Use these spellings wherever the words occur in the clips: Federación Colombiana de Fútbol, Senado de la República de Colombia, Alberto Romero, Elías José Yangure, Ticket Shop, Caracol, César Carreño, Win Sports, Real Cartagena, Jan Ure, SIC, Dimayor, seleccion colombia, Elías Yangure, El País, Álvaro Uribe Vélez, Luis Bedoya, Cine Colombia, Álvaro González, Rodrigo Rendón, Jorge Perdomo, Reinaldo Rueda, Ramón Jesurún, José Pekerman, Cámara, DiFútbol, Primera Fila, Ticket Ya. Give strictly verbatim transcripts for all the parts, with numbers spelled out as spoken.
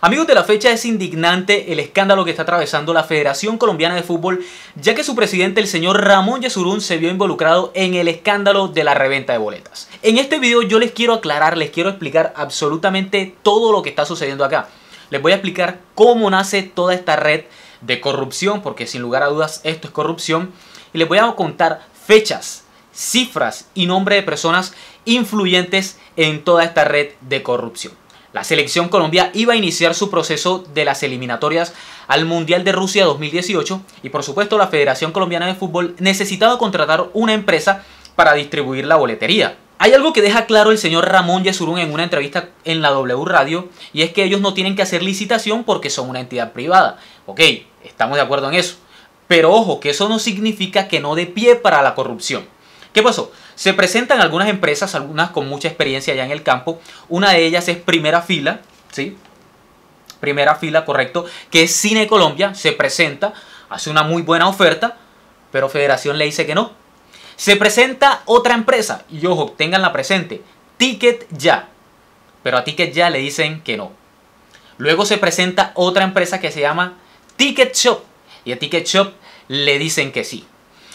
Amigos de la fecha, es indignante el escándalo que está atravesando la Federación Colombiana de Fútbol, ya que su presidente, el señor Ramón Jesurún, se vio involucrado en el escándalo de la reventa de boletas. En este video yo les quiero aclarar, les quiero explicar absolutamente todo lo que está sucediendo acá. Les voy a explicar cómo nace toda esta red de corrupción, porque sin lugar a dudas esto es corrupción. Y les voy a contar fechas, cifras y nombre de personas influyentes en toda esta red de corrupción. La selección Colombia iba a iniciar su proceso de las eliminatorias al Mundial de Rusia dos mil dieciocho y por supuesto la Federación Colombiana de Fútbol necesitaba contratar una empresa para distribuir la boletería. Hay algo que deja claro el señor Ramón Jesurún en una entrevista en la W Radio, y es que ellos no tienen que hacer licitación porque son una entidad privada. Ok, estamos de acuerdo en eso, pero ojo que eso no significa que no dé pie para la corrupción. ¿Qué pasó? Se presentan algunas empresas, algunas con mucha experiencia ya en el campo. Una de ellas es Primera Fila, ¿sí? Primera Fila, correcto, que es Cine Colombia, se presenta, hace una muy buena oferta, pero Federación le dice que no. Se presenta otra empresa, y ojo, tenganla presente, Ticket Ya, pero a Ticket Ya le dicen que no. Luego se presenta otra empresa que se llama Ticket Shop, y a Ticket Shop le dicen que sí.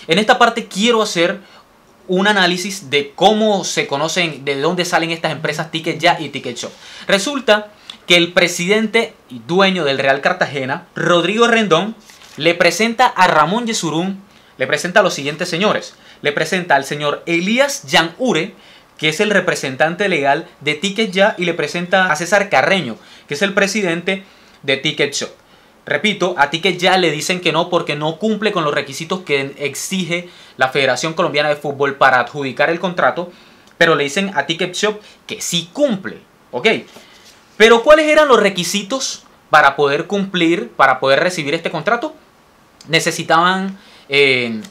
En esta parte quiero hacer un análisis de cómo se conocen, de dónde salen estas empresas Ticket Ya y Ticket Shop. Resulta que el presidente y dueño del Real Cartagena, Rodrigo Rendón, le presenta a Ramón Jesurún, le presenta a los siguientes señores. Le presenta al señor Elías Yangure, que es el representante legal de Ticket Ya, y le presenta a César Carreño, que es el presidente de Ticket Shop. Repito, a Ticket Ya le dicen que no porque no cumple con los requisitos que exige la Federación Colombiana de Fútbol para adjudicar el contrato, pero le dicen a Ticket Shop que sí cumple, ¿ok? Pero ¿cuáles eran los requisitos para poder cumplir, para poder recibir este contrato? Necesitaban eh,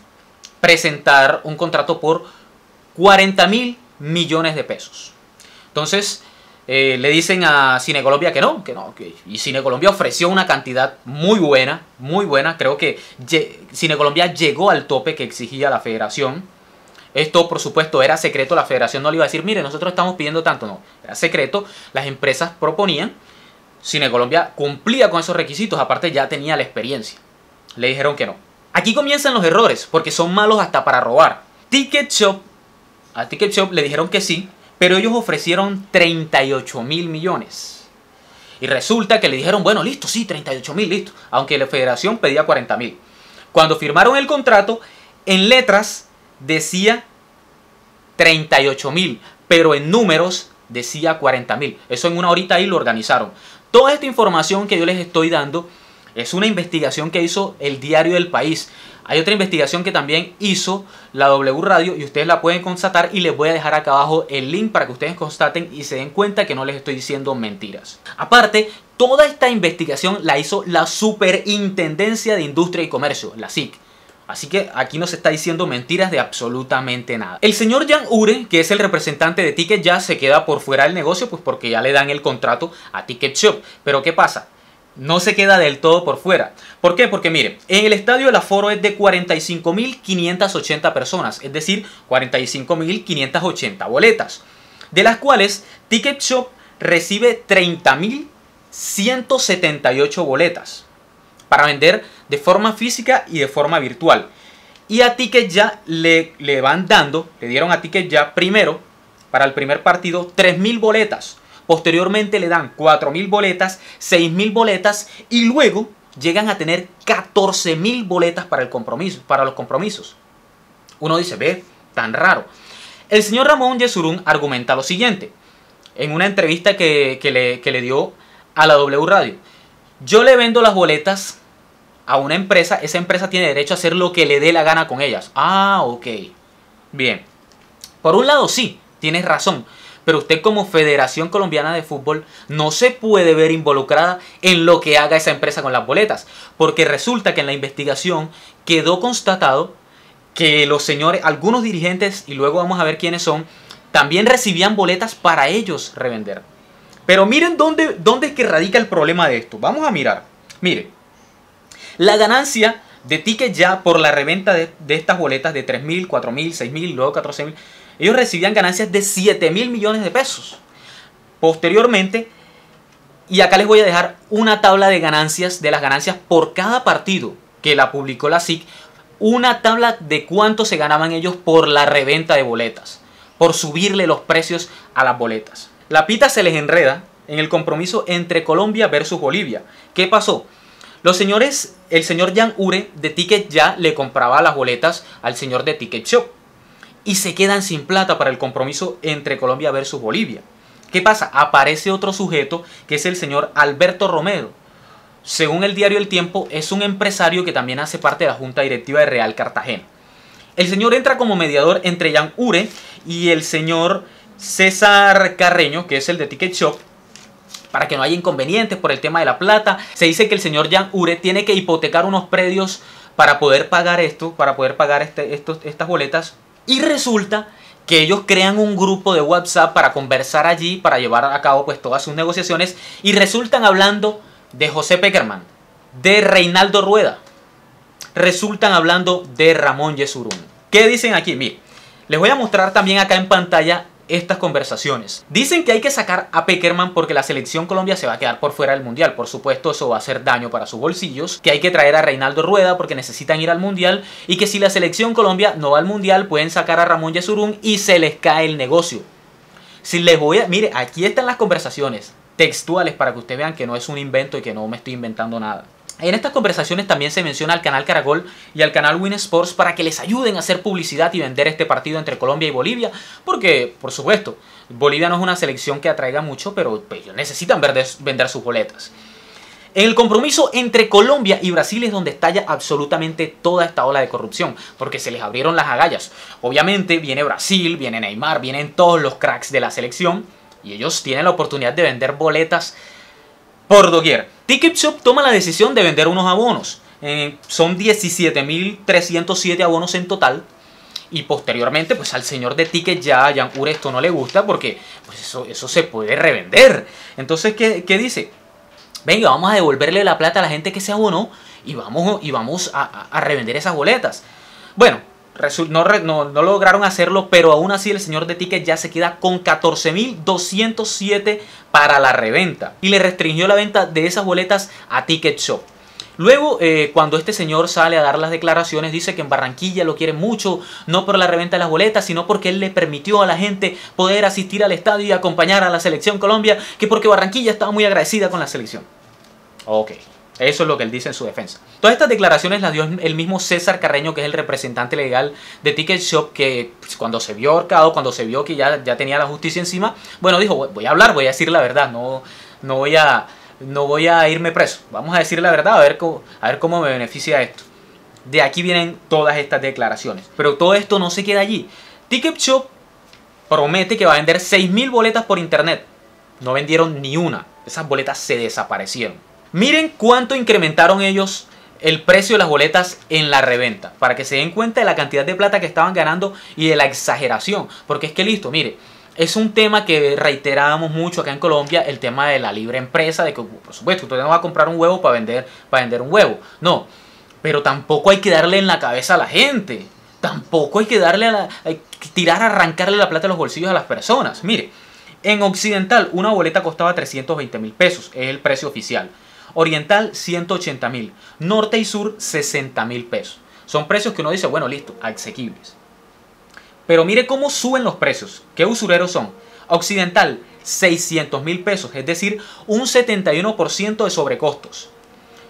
presentar un contrato por cuarenta mil millones de pesos. Entonces, Eh, le dicen a Cine Colombia que no, que no, que, y Cine Colombia ofreció una cantidad muy buena, muy buena. Creo que Cine Colombia llegó al tope que exigía la Federación. Esto, por supuesto, era secreto. La Federación no le iba a decir, mire, nosotros estamos pidiendo tanto. No, era secreto. Las empresas proponían. Cine Colombia cumplía con esos requisitos. Aparte, ya tenía la experiencia. Le dijeron que no. Aquí comienzan los errores, porque son malos hasta para robar. Ticket Shop, a Ticket Shop le dijeron que sí, pero ellos ofrecieron treinta y ocho mil millones. Y resulta que le dijeron, bueno, listo, sí, treinta y ocho mil, listo. Aunque la Federación pedía cuarenta mil. Cuando firmaron el contrato, en letras decía treinta y ocho mil, pero en números decía cuarenta mil. Eso en una horita ahí lo organizaron. Toda esta información que yo les estoy dando es una investigación que hizo el diario El País. Hay otra investigación que también hizo la W Radio y ustedes la pueden constatar, y les voy a dejar acá abajo el link para que ustedes constaten y se den cuenta que no les estoy diciendo mentiras. Aparte, toda esta investigación la hizo la Superintendencia de Industria y Comercio, la S I C. Así que aquí no se está diciendo mentiras de absolutamente nada. El señor Jan Ure, que es el representante de Ticket Ya, se queda por fuera del negocio, pues porque ya le dan el contrato a Ticket Shop. Pero ¿qué pasa? No se queda del todo por fuera. ¿Por qué? Porque miren, en el estadio el aforo es de cuarenta y cinco mil quinientas ochenta personas, es decir, cuarenta y cinco mil quinientas ochenta boletas, de las cuales Ticket Shop recibe treinta mil ciento setenta y ocho boletas para vender de forma física y de forma virtual. Y a Ticket Ya le, le van dando, le dieron a Ticket Ya primero, para el primer partido, tres mil boletas. Posteriormente le dan cuatro mil boletas, seis mil boletas y luego llegan a tener catorce mil boletas para, el compromiso, para los compromisos. Uno dice, ve, tan raro. El señor Ramón Jesurún argumenta lo siguiente en una entrevista que, que, le, que le dio a la W Radio. Yo le vendo las boletas a una empresa, esa empresa tiene derecho a hacer lo que le dé la gana con ellas. Ah, ok. Bien. Por un lado sí, tienes razón. Pero usted como Federación Colombiana de Fútbol no se puede ver involucrada en lo que haga esa empresa con las boletas. Porque resulta que en la investigación quedó constatado que los señores, algunos dirigentes, y luego vamos a ver quiénes son, también recibían boletas para ellos revender. Pero miren dónde, dónde es que radica el problema de esto. Vamos a mirar. Miren, la ganancia de Ticket Ya por la reventa de, de estas boletas de tres mil, cuatro mil, seis mil, luego catorce mil... Ellos recibían ganancias de siete mil millones de pesos. Posteriormente, Y acá les voy a dejar una tabla de ganancias, de las ganancias por cada partido que la publicó la S I C. Una tabla de cuánto se ganaban ellos por la reventa de boletas, por subirle los precios a las boletas. La pita se les enreda en el compromiso entre Colombia versus Bolivia. ¿Qué pasó? Los señores, el señor Jan Ure de Ticket Ya le compraba las boletas al señor de Ticket Shop y se quedan sin plata para el compromiso entre Colombia versus Bolivia. ¿Qué pasa? Aparece otro sujeto que es el señor Alberto Romero. Según el diario El Tiempo, es un empresario que también hace parte de la Junta Directiva de Real Cartagena. El señor entra como mediador entre Jan Ure y el señor César Carreño, que es el de Ticket Shop, para que no haya inconvenientes por el tema de la plata. Se dice que el señor Jan Ure tiene que hipotecar unos predios para poder pagar esto, para poder pagar este, estos, estas boletas. Y resulta que ellos crean un grupo de WhatsApp para conversar allí, para llevar a cabo pues todas sus negociaciones, y resultan hablando de José Pekerman, de Reinaldo Rueda, resultan hablando de Ramón Jesurún. ¿Qué dicen aquí? Miren, les voy a mostrar también acá en pantalla estas conversaciones. Dicen que hay que sacar a Pekerman porque la selección Colombia se va a quedar por fuera del mundial. Por supuesto, eso va a hacer daño para sus bolsillos. Que hay que traer a Reinaldo Rueda porque necesitan ir al mundial. Y que si la selección Colombia no va al mundial, pueden sacar a Ramón Jesurún y se les cae el negocio. Si les voy a... Mire, aquí están las conversaciones textuales para que ustedes vean que no es un invento y que no me estoy inventando nada. En estas conversaciones también se menciona al canal Caracol y al canal Win Sports para que les ayuden a hacer publicidad y vender este partido entre Colombia y Bolivia, porque, por supuesto, Bolivia no es una selección que atraiga mucho, pero ellos necesitan vender sus boletas. En el compromiso entre Colombia y Brasil es donde estalla absolutamente toda esta ola de corrupción, porque se les abrieron las agallas. Obviamente viene Brasil, viene Neymar, vienen todos los cracks de la selección y ellos tienen la oportunidad de vender boletas por doquier. Ticket Shop toma la decisión de vender unos abonos. Eh, son diecisiete mil trescientos siete abonos en total. Y posteriormente, pues al señor de Ticket Ya, Jan Ure, esto no le gusta porque pues eso, eso se puede revender. Entonces, ¿qué, qué dice? Venga, vamos a devolverle la plata a la gente que se abonó y vamos, y vamos a, a, a revender esas boletas. Bueno, no, no, no lograron hacerlo, pero aún así el señor de Ticket Ya se queda con catorce mil doscientos siete para la reventa y le restringió la venta de esas boletas a Ticket Shop. Luego, eh, cuando este señor sale a dar las declaraciones, dice que en Barranquilla lo quieren mucho, no por la reventa de las boletas, sino porque él le permitió a la gente poder asistir al estadio y acompañar a la selección Colombia, que porque Barranquilla estaba muy agradecida con la selección. Ok. Eso es lo que él dice en su defensa. Todas estas declaraciones las dio el mismo César Carreño, que es el representante legal de Ticket Shop, que pues, cuando se vio ahorcado, cuando se vio que ya, ya tenía la justicia encima, bueno, dijo, voy a hablar, voy a decir la verdad, no, no, voy, a, no voy a irme preso. Vamos a decir la verdad, a ver, cómo, a ver cómo me beneficia esto. De aquí vienen todas estas declaraciones. Pero todo esto no se queda allí. Ticket Shop promete que va a vender seis mil boletas por internet. No vendieron ni una. Esas boletas se desaparecieron. Miren cuánto incrementaron ellos el precio de las boletas en la reventa, para que se den cuenta de la cantidad de plata que estaban ganando y de la exageración. Porque es que listo, mire, es un tema que reiterábamos mucho acá en Colombia, el tema de la libre empresa, de que por supuesto usted no va a comprar un huevo para vender, para vender un huevo. No, pero tampoco hay que darle en la cabeza a la gente, tampoco hay que darle a la, hay que tirar, arrancarle la plata de los bolsillos a las personas. Mire, en Occidental una boleta costaba trescientos veinte mil pesos, es el precio oficial. Oriental ciento ochenta mil, Norte y Sur sesenta mil pesos. Son precios que uno dice, bueno, listo, asequibles. Pero mire cómo suben los precios. ¿Qué usureros son? Occidental seiscientos mil pesos, es decir, un setenta y uno por ciento de sobrecostos.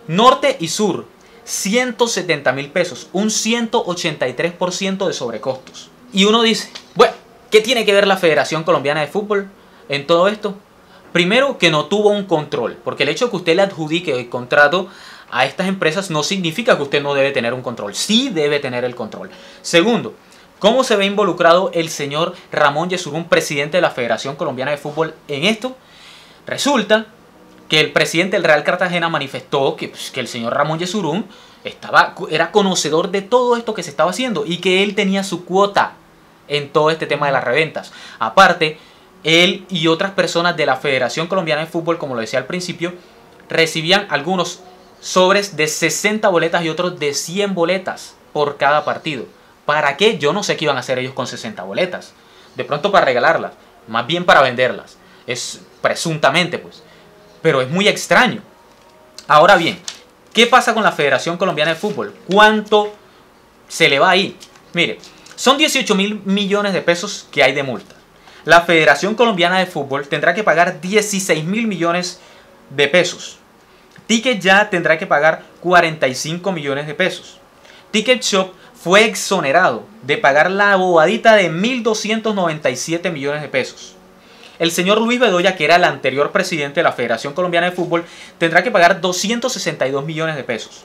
Norte y Sur ciento setenta mil pesos, un ciento ochenta y tres por ciento de sobrecostos. Y uno dice, bueno, ¿qué tiene que ver la Federación Colombiana de Fútbol en todo esto? Primero, que no tuvo un control, porque el hecho de que usted le adjudique el contrato a estas empresas no significa que usted no debe tener un control. Sí debe tener el control. Segundo, ¿cómo se ve involucrado el señor Ramón Jesurún, presidente de la Federación Colombiana de Fútbol, en esto? Resulta que el presidente del Real Cartagena manifestó que, pues, que el señor Ramón Jesurún estaba, era conocedor de todo esto que se estaba haciendo y que él tenía su cuota en todo este tema de las reventas. Aparte, él y otras personas de la Federación Colombiana de Fútbol, como lo decía al principio, recibían algunos sobres de sesenta boletas y otros de cien boletas por cada partido. ¿Para qué? Yo no sé qué iban a hacer ellos con sesenta boletas. De pronto para regalarlas, más bien para venderlas. Es presuntamente, pues. pero es muy extraño. Ahora bien, ¿qué pasa con la Federación Colombiana de Fútbol? ¿Cuánto se le va ahí? Mire, son dieciocho mil millones de pesos que hay de multa. La Federación Colombiana de Fútbol tendrá que pagar dieciséis mil millones de pesos. Ticket Ya tendrá que pagar cuarenta y cinco millones de pesos. Ticket Shop fue exonerado de pagar la bobadita de mil doscientos noventa y siete millones de pesos. El señor Luis Bedoya, que era el anterior presidente de la Federación Colombiana de Fútbol, tendrá que pagar doscientos sesenta y dos millones de pesos.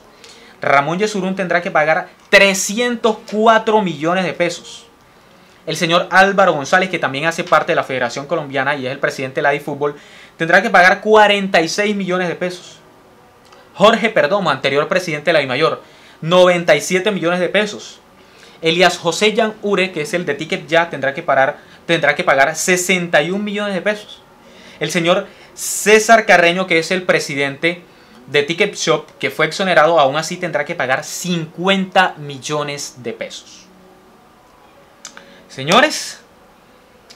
Ramón Jesurún tendrá que pagar trescientos cuatro millones de pesos. El señor Álvaro González, que también hace parte de la Federación Colombiana y es el presidente de la DiFútbol, tendrá que pagar cuarenta y seis millones de pesos. Jorge Perdomo, anterior presidente de la Dimayor, noventa y siete millones de pesos. Elías José Yangure, que es el de Ticket Ya, tendrá que, parar, tendrá que pagar sesenta y un millones de pesos. El señor César Carreño, que es el presidente de Ticket Shop, que fue exonerado, aún así tendrá que pagar cincuenta millones de pesos. Señores,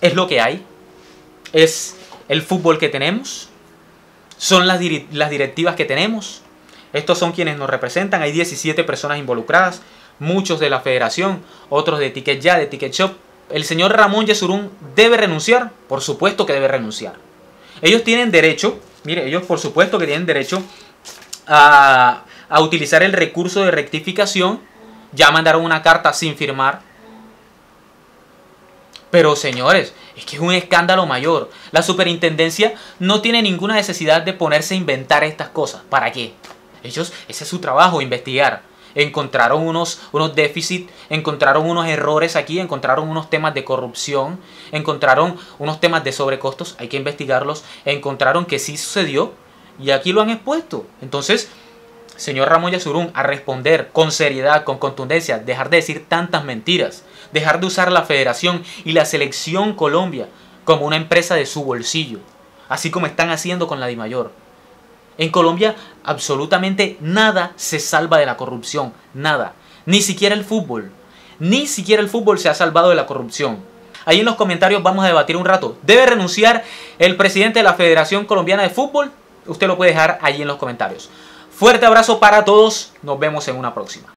es lo que hay, es el fútbol que tenemos, son las, dir- las directivas que tenemos. Estos son quienes nos representan. Hay diecisiete personas involucradas, muchos de la federación, otros de Ticket Ya, de Ticket Shop. El señor Ramón Jesurún debe renunciar, por supuesto que debe renunciar. Ellos tienen derecho, mire, ellos por supuesto que tienen derecho a, a utilizar el recurso de rectificación. Ya mandaron una carta sin firmar. Pero señores, es que es un escándalo mayor. La superintendencia no tiene ninguna necesidad de ponerse a inventar estas cosas. ¿Para qué? Ellos, ese es su trabajo, investigar. Encontraron unos, unos déficits, encontraron unos errores aquí, encontraron unos temas de corrupción, encontraron unos temas de sobrecostos, hay que investigarlos, encontraron que sí sucedió y aquí lo han expuesto. Entonces, señor Ramón Jesurún, a responder con seriedad, con contundencia, dejar de decir tantas mentiras, dejar de usar la Federación y la Selección Colombia como una empresa de su bolsillo, así como están haciendo con la Dimayor. En Colombia absolutamente nada se salva de la corrupción, nada, ni siquiera el fútbol, ni siquiera el fútbol se ha salvado de la corrupción. Ahí en los comentarios vamos a debatir un rato, ¿debe renunciar el presidente de la Federación Colombiana de Fútbol? Usted lo puede dejar allí en los comentarios. Fuerte abrazo para todos, nos vemos en una próxima.